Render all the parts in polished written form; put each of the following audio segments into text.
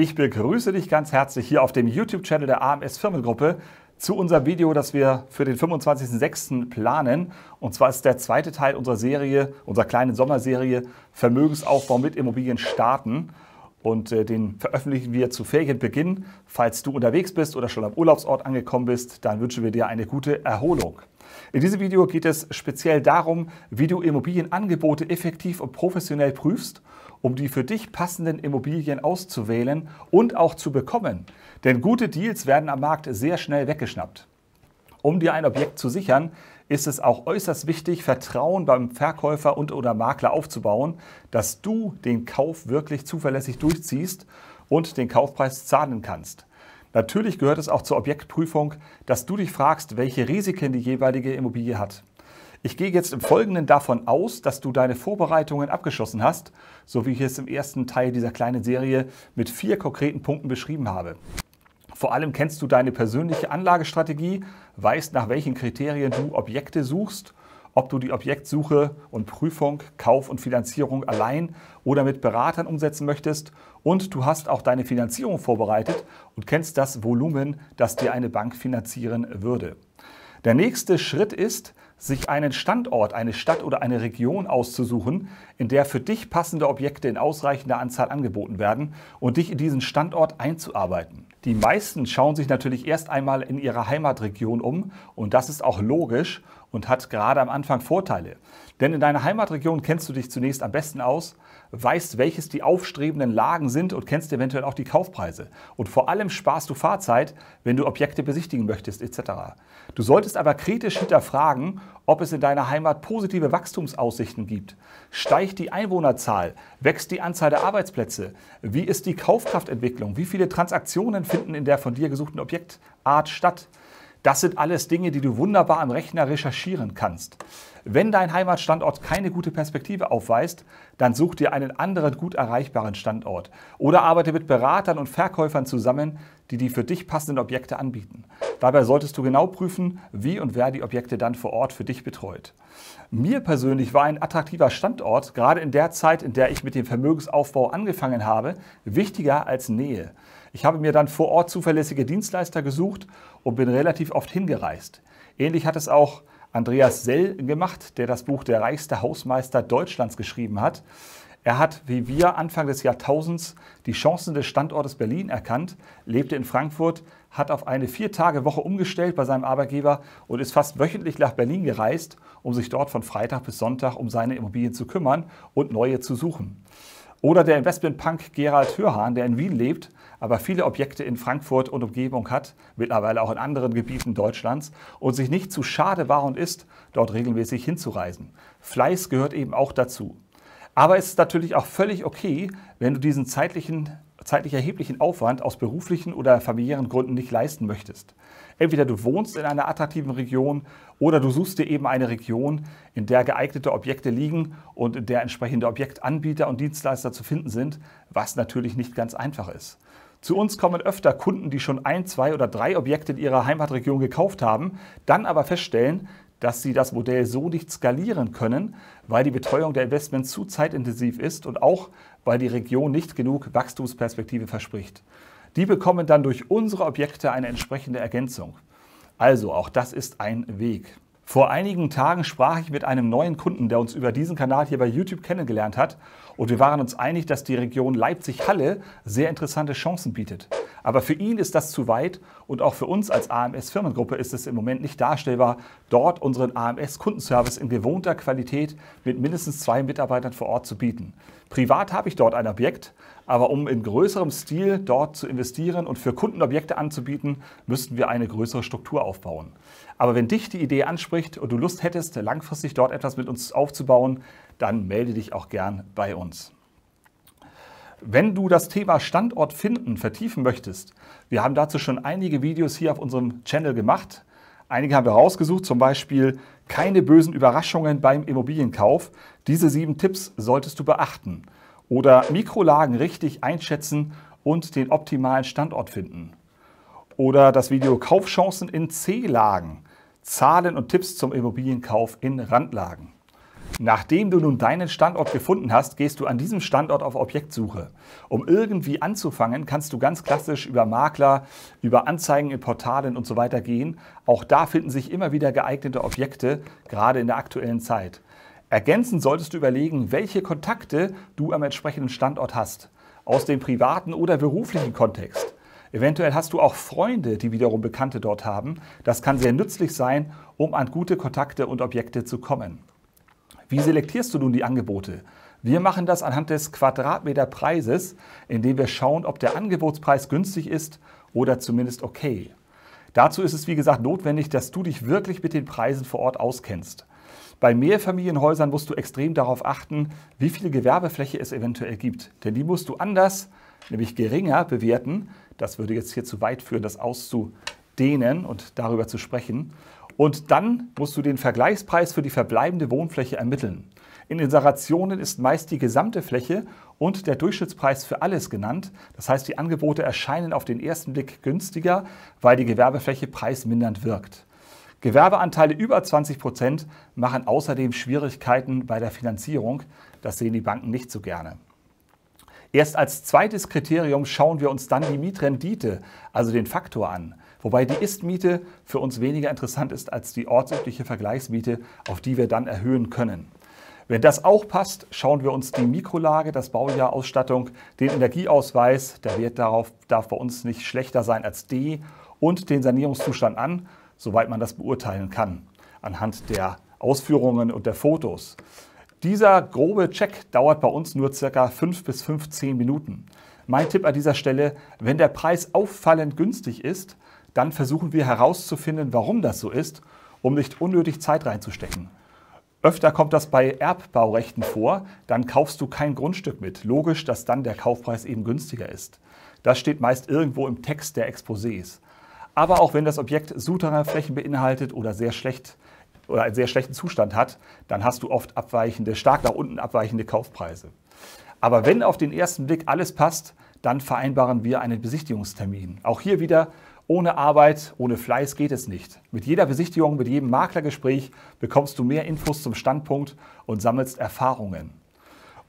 Ich begrüße dich ganz herzlich hier auf dem YouTube-Channel der AMS Firmengruppe zu unserem Video, das wir für den 25.06. planen. Und zwar ist der zweite Teil unserer Serie, unserer kleinen Sommerserie Vermögensaufbau mit Immobilien starten. Und den veröffentlichen wir zu Ferienbeginn. Falls du unterwegs bist oder schon am Urlaubsort angekommen bist, dann wünschen wir dir eine gute Erholung. In diesem Video geht es speziell darum, wie du Immobilienangebote effektiv und professionell prüfst, um die für dich passenden Immobilien auszuwählen und auch zu bekommen. Denn gute Deals werden am Markt sehr schnell weggeschnappt. Um dir ein Objekt zu sichern, ist es auch äußerst wichtig, Vertrauen beim Verkäufer und/oder Makler aufzubauen, dass du den Kauf wirklich zuverlässig durchziehst und den Kaufpreis zahlen kannst. Natürlich gehört es auch zur Objektprüfung, dass du dich fragst, welche Risiken die jeweilige Immobilie hat. Ich gehe jetzt im Folgenden davon aus, dass du deine Vorbereitungen abgeschlossen hast, so wie ich es im ersten Teil dieser kleinen Serie mit 4 konkreten Punkten beschrieben habe. Vor allem kennst du deine persönliche Anlagestrategie, weißt, nach welchen Kriterien du Objekte suchst, ob du die Objektsuche und Prüfung, Kauf und Finanzierung allein oder mit Beratern umsetzen möchtest, und du hast auch deine Finanzierung vorbereitet und kennst das Volumen, das dir eine Bank finanzieren würde. Der nächste Schritt ist, sich einen Standort, eine Stadt oder eine Region auszusuchen, in der für dich passende Objekte in ausreichender Anzahl angeboten werden, und dich in diesen Standort einzuarbeiten. Die meisten schauen sich natürlich erst einmal in ihrer Heimatregion um, und das ist auch logisch und hat gerade am Anfang Vorteile. Denn in deiner Heimatregion kennst du dich zunächst am besten aus, weißt, welches die aufstrebenden Lagen sind und kennst eventuell auch die Kaufpreise. Und vor allem sparst du Fahrzeit, wenn du Objekte besichtigen möchtest etc. Du solltest aber kritisch hinterfragen, ob es in deiner Heimat positive Wachstumsaussichten gibt. Steigt die Einwohnerzahl? Wächst die Anzahl der Arbeitsplätze? Wie ist die Kaufkraftentwicklung? Wie viele Transaktionen finden in der von dir gesuchten Objektart statt? Das sind alles Dinge, die du wunderbar am Rechner recherchieren kannst. Wenn dein Heimatstandort keine gute Perspektive aufweist, dann such dir einen anderen gut erreichbaren Standort oder arbeite mit Beratern und Verkäufern zusammen, die die für dich passenden Objekte anbieten. Dabei solltest du genau prüfen, wie und wer die Objekte dann vor Ort für dich betreut. Mir persönlich war ein attraktiver Standort, gerade in der Zeit, in der ich mit dem Vermögensaufbau angefangen habe, wichtiger als Nähe. Ich habe mir dann vor Ort zuverlässige Dienstleister gesucht und bin relativ oft hingereist. Ähnlich hat es auch Andreas Sell gemacht, der das Buch Der reichste Hausmeister Deutschlands geschrieben hat. Er hat, wie wir, Anfang des Jahrtausends die Chancen des Standortes Berlin erkannt, lebte in Frankfurt, hat auf eine 4-Tage-Woche umgestellt bei seinem Arbeitgeber und ist fast wöchentlich nach Berlin gereist, um sich dort von Freitag bis Sonntag um seine Immobilien zu kümmern und neue zu suchen. Oder der Investmentpunk Gerald Hörhan, der in Wien lebt, aber viele Objekte in Frankfurt und Umgebung hat, mittlerweile auch in anderen Gebieten Deutschlands, und sich nicht zu schade war und ist, dort regelmäßig hinzureisen. Fleiß gehört eben auch dazu. Aber es ist natürlich auch völlig okay, wenn du diesen zeitlich erheblichen Aufwand aus beruflichen oder familiären Gründen nicht leisten möchtest. Entweder du wohnst in einer attraktiven Region oder du suchst dir eben eine Region, in der geeignete Objekte liegen und in der entsprechende Objektanbieter und Dienstleister zu finden sind, was natürlich nicht ganz einfach ist. Zu uns kommen öfter Kunden, die schon 1, 2 oder 3 Objekte in ihrer Heimatregion gekauft haben, dann aber feststellen, dass sie das Modell so nicht skalieren können, weil die Betreuung der Investments zu zeitintensiv ist und auch, weil die Region nicht genug Wachstumsperspektive verspricht. Die bekommen dann durch unsere Objekte eine entsprechende Ergänzung. Also auch das ist ein Weg. Vor einigen Tagen sprach ich mit einem neuen Kunden, der uns über diesen Kanal hier bei YouTube kennengelernt hat, und wir waren uns einig, dass die Region Leipzig-Halle sehr interessante Chancen bietet. Aber für ihn ist das zu weit, und auch für uns als AMS-Firmengruppe ist es im Moment nicht darstellbar, dort unseren AMS-Kundenservice in gewohnter Qualität mit mindestens 2 Mitarbeitern vor Ort zu bieten. Privat habe ich dort ein Objekt, aber um in größerem Stil dort zu investieren und für Kunden Objekte anzubieten, müssten wir eine größere Struktur aufbauen. Aber wenn dich die Idee anspricht und du Lust hättest, langfristig dort etwas mit uns aufzubauen, dann melde dich auch gern bei uns. Wenn du das Thema Standort finden vertiefen möchtest, wir haben dazu schon einige Videos hier auf unserem Channel gemacht. Einige haben wir rausgesucht, zum Beispiel keine bösen Überraschungen beim Immobilienkauf. Diese 7 Tipps solltest du beachten. Oder Mikrolagen richtig einschätzen und den optimalen Standort finden. Oder das Video Kaufchancen in C-Lagen, Zahlen und Tipps zum Immobilienkauf in Randlagen. Nachdem du nun deinen Standort gefunden hast, gehst du an diesem Standort auf Objektsuche. Um irgendwie anzufangen, kannst du ganz klassisch über Makler, über Anzeigen in Portalen und so weiter gehen. Auch da finden sich immer wieder geeignete Objekte, gerade in der aktuellen Zeit. Ergänzend solltest du überlegen, welche Kontakte du am entsprechenden Standort hast, aus dem privaten oder beruflichen Kontext. Eventuell hast du auch Freunde, die wiederum Bekannte dort haben. Das kann sehr nützlich sein, um an gute Kontakte und Objekte zu kommen. Wie selektierst du nun die Angebote? Wir machen das anhand des Quadratmeterpreises, indem wir schauen, ob der Angebotspreis günstig ist oder zumindest okay. Dazu ist es, wie gesagt, notwendig, dass du dich wirklich mit den Preisen vor Ort auskennst. Bei Mehrfamilienhäusern musst du extrem darauf achten, wie viel Gewerbefläche es eventuell gibt. Denn die musst du anders, nämlich geringer, bewerten. Das würde jetzt hier zu weit führen, das auszudehnen und darüber zu sprechen. Und dann musst du den Vergleichspreis für die verbleibende Wohnfläche ermitteln. In Inserationen ist meist die gesamte Fläche und der Durchschnittspreis für alles genannt. Das heißt, die Angebote erscheinen auf den ersten Blick günstiger, weil die Gewerbefläche preismindernd wirkt. Gewerbeanteile über 20% machen außerdem Schwierigkeiten bei der Finanzierung. Das sehen die Banken nicht so gerne. Erst als zweites Kriterium schauen wir uns dann die Mietrendite, also den Faktor, an. Wobei die Ist-Miete für uns weniger interessant ist als die ortsübliche Vergleichsmiete, auf die wir dann erhöhen können. Wenn das auch passt, schauen wir uns die Mikrolage, das Baujahr, Ausstattung, den Energieausweis, der Wert darauf darf bei uns nicht schlechter sein als D, und den Sanierungszustand an, soweit man das beurteilen kann, anhand der Ausführungen und der Fotos. Dieser grobe Check dauert bei uns nur ca. 5 bis 15 Minuten. Mein Tipp an dieser Stelle: Wenn der Preis auffallend günstig ist, dann versuchen wir herauszufinden, warum das so ist, um nicht unnötig Zeit reinzustecken. Öfter kommt das bei Erbbaurechten vor, dann kaufst du kein Grundstück mit. Logisch, dass dann der Kaufpreis eben günstiger ist. Das steht meist irgendwo im Text der Exposés. Aber auch wenn das Objekt Souterrainflächen beinhaltet oder einen sehr schlechten Zustand hat, dann hast du oft stark nach unten abweichende Kaufpreise. Aber wenn auf den ersten Blick alles passt, dann vereinbaren wir einen Besichtigungstermin. Auch hier wieder: Ohne Arbeit, ohne Fleiß geht es nicht. Mit jeder Besichtigung, mit jedem Maklergespräch bekommst du mehr Infos zum Standpunkt und sammelst Erfahrungen.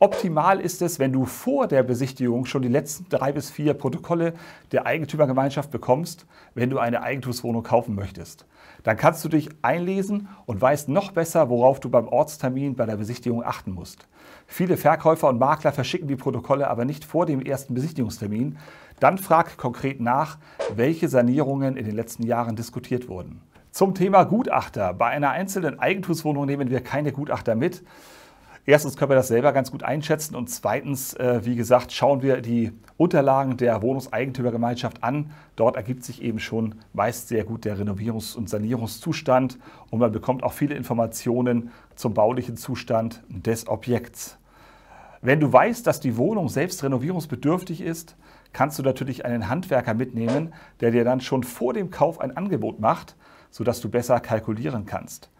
Optimal ist es, wenn du vor der Besichtigung schon die letzten 3 bis 4 Protokolle der Eigentümergemeinschaft bekommst, wenn du eine Eigentumswohnung kaufen möchtest. Dann kannst du dich einlesen und weißt noch besser, worauf du beim Ortstermin bei der Besichtigung achten musst. Viele Verkäufer und Makler verschicken die Protokolle aber nicht vor dem ersten Besichtigungstermin. Dann frag konkret nach, welche Sanierungen in den letzten Jahren diskutiert wurden. Zum Thema Gutachter: Bei einer einzelnen Eigentumswohnung nehmen wir keine Gutachter mit. Erstens können wir das selber ganz gut einschätzen, und zweitens, wie gesagt, schauen wir die Unterlagen der Wohnungseigentümergemeinschaft an. Dort ergibt sich eben schon meist sehr gut der Renovierungs- und Sanierungszustand, und man bekommt auch viele Informationen zum baulichen Zustand des Objekts. Wenn du weißt, dass die Wohnung selbst renovierungsbedürftig ist, kannst du natürlich einen Handwerker mitnehmen, der dir dann schon vor dem Kauf ein Angebot macht, sodass du besser kalkulieren kannst.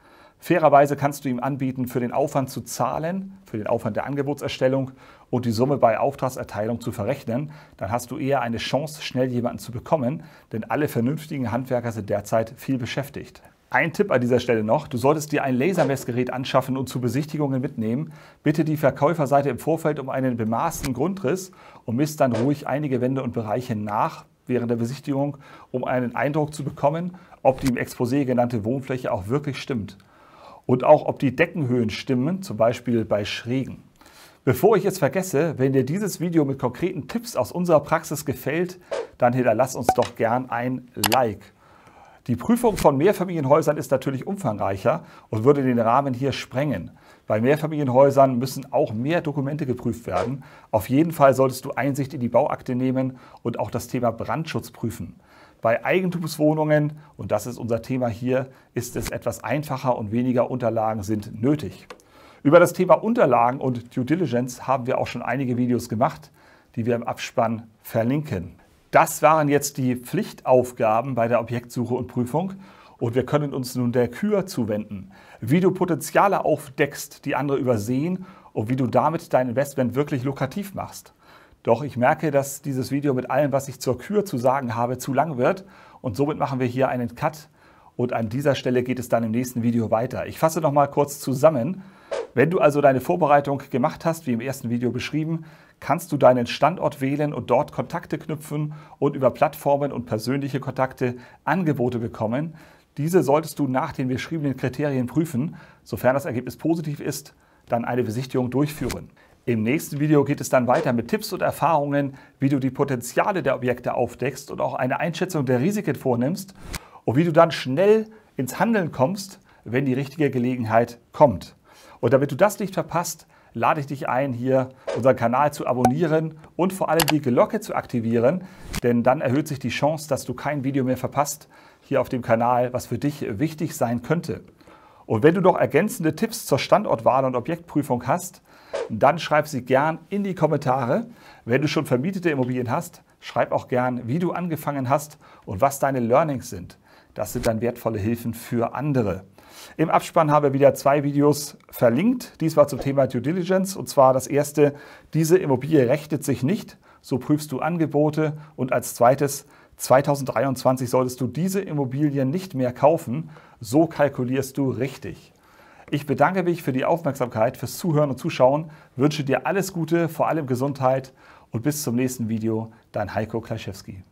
Fairerweise kannst du ihm anbieten, für den Aufwand zu zahlen, für den Aufwand der Angebotserstellung, und die Summe bei Auftragserteilung zu verrechnen. Dann hast du eher eine Chance, schnell jemanden zu bekommen, denn alle vernünftigen Handwerker sind derzeit viel beschäftigt. Ein Tipp an dieser Stelle noch: Du solltest dir ein Lasermessgerät anschaffen und zu Besichtigungen mitnehmen. Bitte die Verkäuferseite im Vorfeld um einen bemaßten Grundriss und misst dann ruhig einige Wände und Bereiche nach während der Besichtigung, um einen Eindruck zu bekommen, ob die im Exposé genannte Wohnfläche auch wirklich stimmt. Und auch, ob die Deckenhöhen stimmen, zum Beispiel bei Schrägen. Bevor ich es vergesse: Wenn dir dieses Video mit konkreten Tipps aus unserer Praxis gefällt, dann hinterlass uns doch gern ein Like. Die Prüfung von Mehrfamilienhäusern ist natürlich umfangreicher und würde den Rahmen hier sprengen. Bei Mehrfamilienhäusern müssen auch mehr Dokumente geprüft werden. Auf jeden Fall solltest du Einsicht in die Bauakte nehmen und auch das Thema Brandschutz prüfen. Bei Eigentumswohnungen, und das ist unser Thema hier, ist es etwas einfacher und weniger Unterlagen sind nötig. Über das Thema Unterlagen und Due Diligence haben wir auch schon einige Videos gemacht, die wir im Abspann verlinken. Das waren jetzt die Pflichtaufgaben bei der Objektsuche und Prüfung, und wir können uns nun der Kür zuwenden. Wie du Potenziale aufdeckst, die andere übersehen, und wie du damit dein Investment wirklich lukrativ machst. Doch ich merke, dass dieses Video mit allem, was ich zur Kür zu sagen habe, zu lang wird, und somit machen wir hier einen Cut, und an dieser Stelle geht es dann im nächsten Video weiter. Ich fasse nochmal kurz zusammen. Wenn du also deine Vorbereitung gemacht hast, wie im ersten Video beschrieben, kannst du deinen Standort wählen und dort Kontakte knüpfen und über Plattformen und persönliche Kontakte Angebote bekommen. Diese solltest du nach den beschriebenen Kriterien prüfen. Sofern das Ergebnis positiv ist, dann eine Besichtigung durchführen. Im nächsten Video geht es dann weiter mit Tipps und Erfahrungen, wie du die Potenziale der Objekte aufdeckst und auch eine Einschätzung der Risiken vornimmst und wie du dann schnell ins Handeln kommst, wenn die richtige Gelegenheit kommt. Und damit du das nicht verpasst, lade ich dich ein, hier unseren Kanal zu abonnieren und vor allem die Glocke zu aktivieren, denn dann erhöht sich die Chance, dass du kein Video mehr verpasst, hier auf dem Kanal, was für dich wichtig sein könnte. Und wenn du noch ergänzende Tipps zur Standortwahl und Objektprüfung hast, dann schreib sie gern in die Kommentare. Wenn du schon vermietete Immobilien hast, schreib auch gern, wie du angefangen hast und was deine Learnings sind. Das sind dann wertvolle Hilfen für andere. Im Abspann habe ich wieder 2 Videos verlinkt, diesmal zum Thema Due Diligence. Und zwar das erste, diese Immobilie rechnet sich nicht, so prüfst du Angebote. Und als zweites, 2023 solltest du diese Immobilien nicht mehr kaufen, so kalkulierst du richtig. Ich bedanke mich für die Aufmerksamkeit, fürs Zuhören und Zuschauen, wünsche dir alles Gute, vor allem Gesundheit und bis zum nächsten Video, dein Heiko Kleischewski.